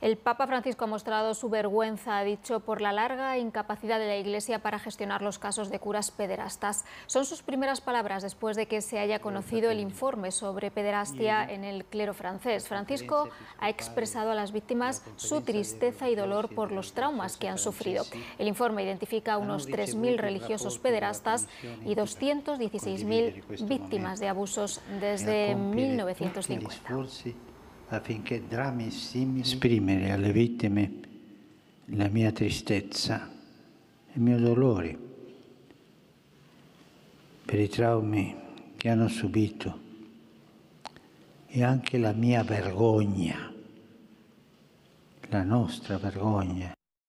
El Papa Francisco ha mostrado su vergüenza, ha dicho, por la larga incapacidad de la Iglesia para gestionar los casos de curas pederastas. Son sus primeras palabras después de que se haya conocido el informe sobre pederastia en el clero francés. Francisco ha expresado a las víctimas su tristeza y dolor por los traumas que han sufrido. El informe identifica unos 3.000 religiosos pederastas y 216.000 víctimas de abusos desde 1950. Affinché drammi simili, esprimere alle vittime la mia tristezza, il mio dolore per i traumi che hanno subito e anche la mia vergogna, la nostra vergogna.